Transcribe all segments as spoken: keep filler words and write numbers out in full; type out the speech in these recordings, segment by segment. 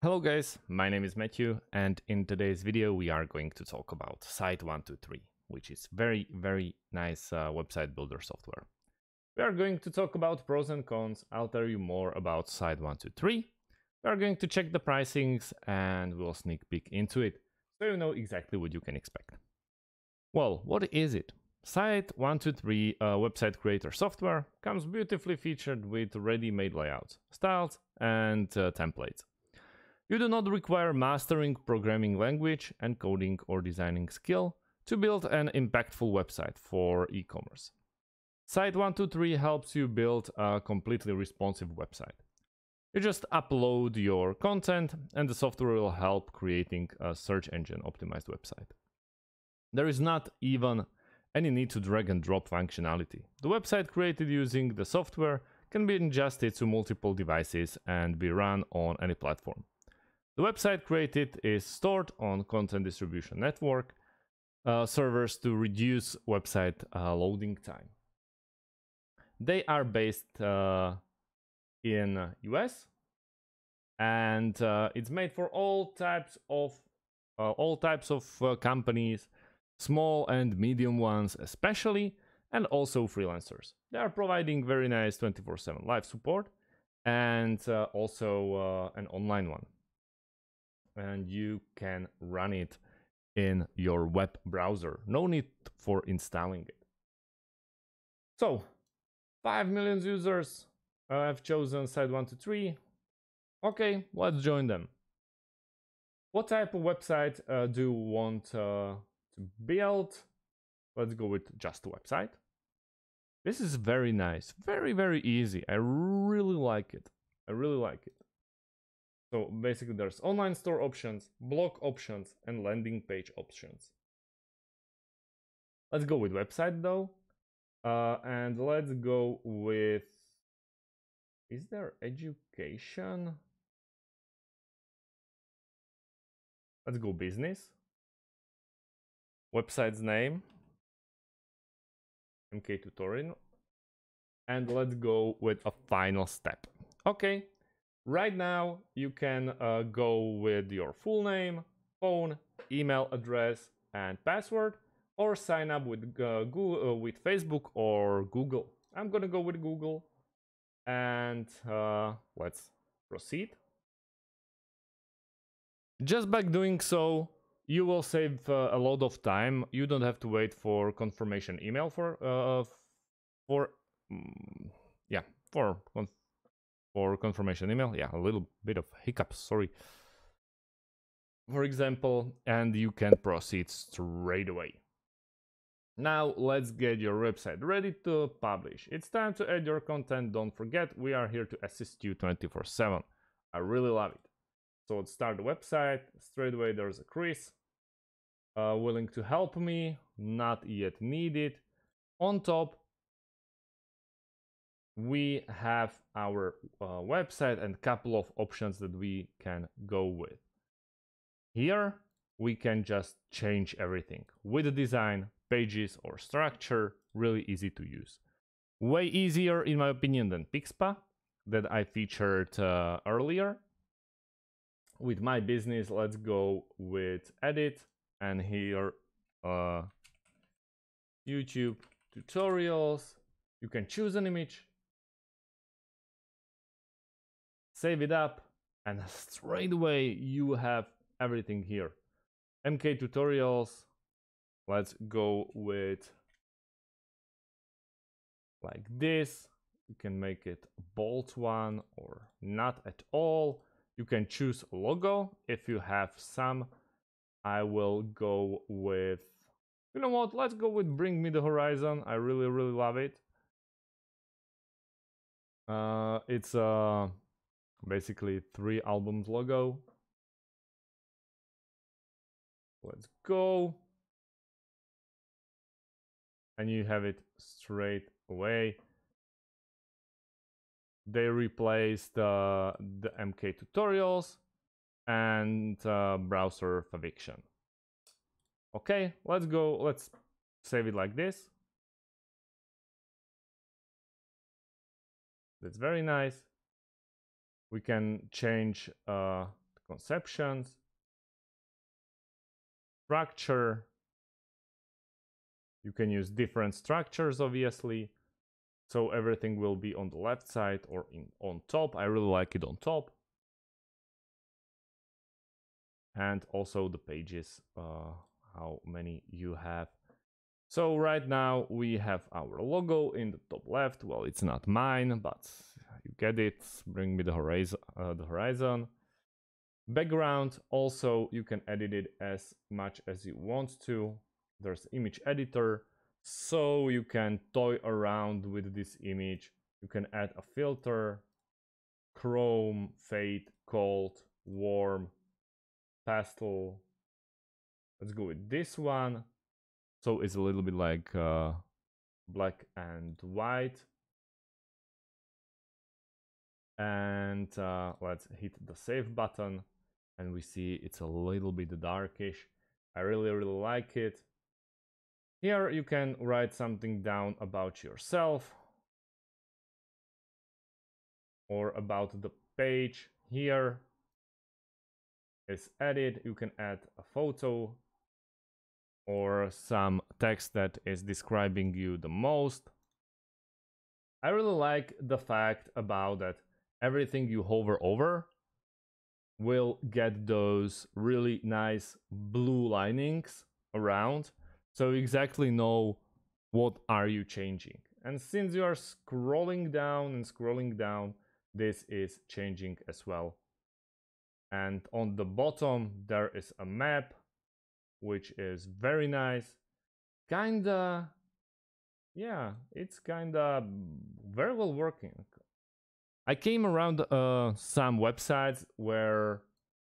Hello guys, my name is Matthew, and in today's video we are going to talk about site one two three, which is very very nice uh, website builder software. We are going to talk about pros and cons. I'll tell you more about site one two three. We are going to check the pricings and we'll sneak peek into it, so you know exactly what you can expect. Well, what is it? site one two three uh, website creator software comes beautifully featured with ready-made layouts, styles and uh, templates. You do not require mastering programming language and coding or designing skill to build an impactful website for e-commerce. site one two three helps you build a completely responsive website. You just upload your content and the software will help creating a search engine optimized website. There is not even any need to drag and drop functionality. The website created using the software can be ingested to multiple devices and be run on any platform. The website created is stored on content distribution network uh, servers to reduce website uh, loading time. They are based uh, in U S, and uh, it's made for all types of uh, all types of uh, companies, small and medium ones especially, and also freelancers. They are providing very nice twenty-four seven live support and uh, also uh, an online one. And you can run it in your web browser. No need for installing it. So, five million users have chosen site one two three. Okay, let's join them. What type of website uh, do you want uh, to build? Let's go with just a website. This is very nice, very, very easy. I really like it. I really like it. So basically there's online store options, blog options, and landing page options. Let's go with website though. Uh, and let's go with, is there education? Let's go business. Website's name, M K tutorial. And let's go with a final step. Okay. Right now, you can uh, go with your full name, phone, email address, and password, or sign up with, uh, Google, uh, with Facebook or Google. I'm gonna go with Google, and uh, let's proceed. Just by doing so, you will save uh, a lot of time. You don't have to wait for confirmation email for, uh, for mm, yeah, for confirmation. For confirmation email, yeah, a little bit of hiccups, sorry. For example, and you can proceed straight away. Now let's get your website ready to publish. It's time to add your content. Don't forget, we are here to assist you twenty-four seven. I really love it. So let's start the website. Straight away there's a Chris. Uh, willing to help me, not yet needed. On top, we have our uh, website and couple of options that we can go with. Here we can just change everything with the design, pages or structure. Really easy to use. Way easier in my opinion than Pixpa that I featured uh, earlier. With my business, let's go with edit, and here uh, YouTube tutorials. You can choose an image, save it up, and straight away you have everything here. M K tutorials, let's go with like this. You can make it a bold one or not at all. You can choose a logo if you have some. I will go with, you know what, let's go with Bring Me the Horizon. I really, really love it. Uh, it's a... Uh, basically three albums logo. Let's go, and you have it straight away. They replaced uh, the M K tutorials and uh, browser favicon. Okay, let's go, let's save it like this. That's very nice. We can change uh, conceptions, structure. You can use different structures, obviously. So everything will be on the left side or in, on top. I really like it on top. And also the pages, uh, how many you have. So right now we have our logo in the top left. Well, it's not mine, but you get it. Bring Me the Horizon. Uh, the horizon. Background, also you can edit it as much as you want to. There's image editor, so you can toy around with this image. You can add a filter, chrome, fade, cold, warm, pastel. Let's go with this one. So it's a little bit like uh, black and white. And uh, let's hit the save button, and we see it's a little bit darkish. I really, really like it. Here you can write something down about yourself or about the page. Here is edit. You can add a photo or some text that is describing you the most. I really like the fact about that everything you hover over will get those really nice blue linings around, so you exactly know what are you changing. And since you are scrolling down and scrolling down, this is changing as well. And on the bottom there is a map, which is very nice. Kinda, yeah, it's kinda very well working. I came around uh, some websites where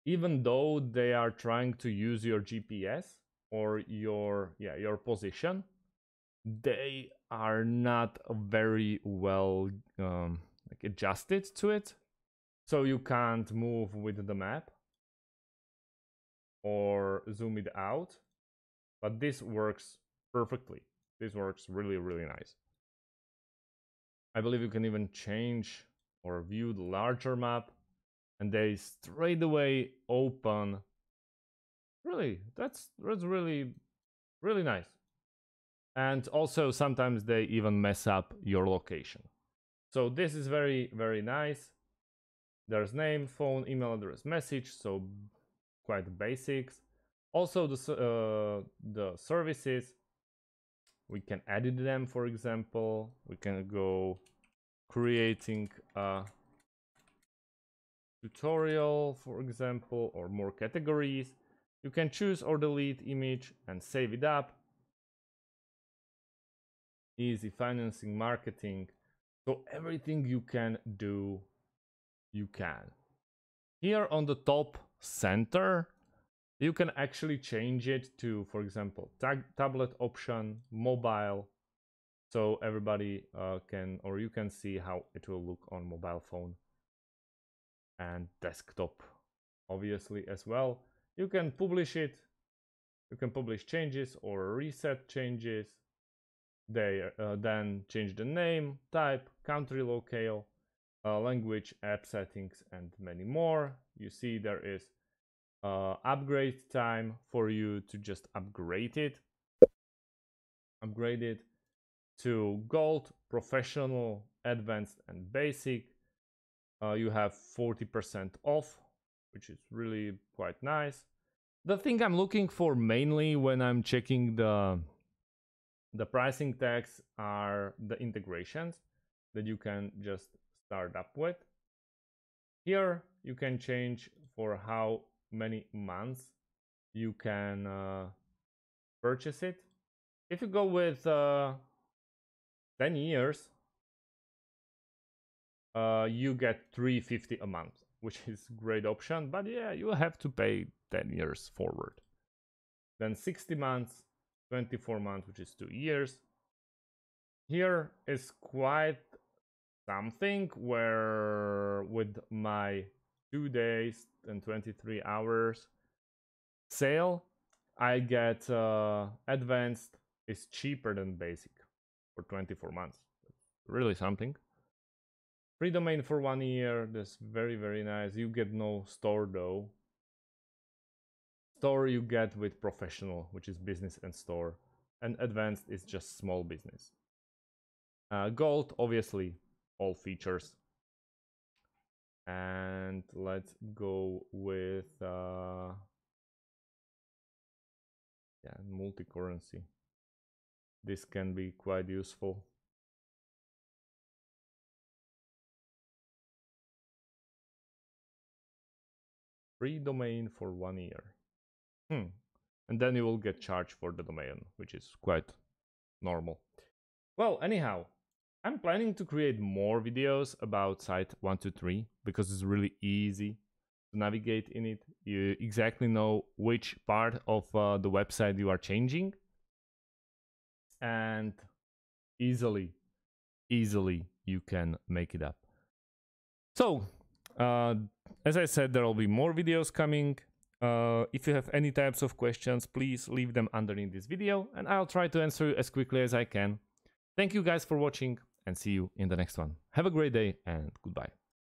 even though they are trying to use your G P S or your, yeah, your position, they are not very well um, like adjusted to it. So you can't move with the map or zoom it out. But this works perfectly. This works really, really nice. I believe you can even change or view the larger map, and they straight away open. Really, that's, that's really, really nice. And also sometimes they even mess up your location. So this is very, very nice. There's name, phone, email address, message, so quite basics. Also the, uh, the services, we can edit them, for example. We can go creating a tutorial, for example, or more categories. You can choose or delete image and save it up. Easy financing, marketing. So everything you can do, you can. Here on the top center, you can actually change it to, for example, tag tablet option, mobile. So everybody uh, can, or you can see how it will look on mobile phone and desktop, obviously, as well. You can publish it. You can publish changes or reset changes. They uh, then change the name, type, country, locale, uh, language, app settings, and many more. You see there is uh, upgrade time for you to just upgrade it. Upgrade it to gold, professional, advanced, and basic. Uh, you have forty percent off, which is really quite nice. The thing I'm looking for mainly when I'm checking the, the pricing tags are the integrations that you can just start up with. Here you can change for how many months you can uh, purchase it. If you go with uh, ten years, uh, you get three fifty a month, which is a great option, but yeah, you have to pay ten years forward. Then sixty months, twenty-four months, which is two years. Here is quite something where with my two days and twenty-three hours sale, I get uh, advanced is cheaper than basic for twenty-four months. Really something. Free domain for one year. That's very, very nice. You get no store though, Store you get with professional, which is business and store, and advanced is just small business. Uh, gold, obviously, all features. And let's go with uh, yeah, multi-currency. This can be quite useful. Free domain for one year. Hmm. And then you will get charged for the domain, which is quite normal. Well, anyhow, I'm planning to create more videos about site one two three because it's really easy to navigate in it. You exactly know which part of uh, the website you are changing, and easily, easily you can make it up. So, uh, as I said, there will be more videos coming. Uh, if you have any types of questions, please leave them underneath this video and I'll try to answer you as quickly as I can. Thank you guys for watching, and see you in the next one. Have a great day and goodbye.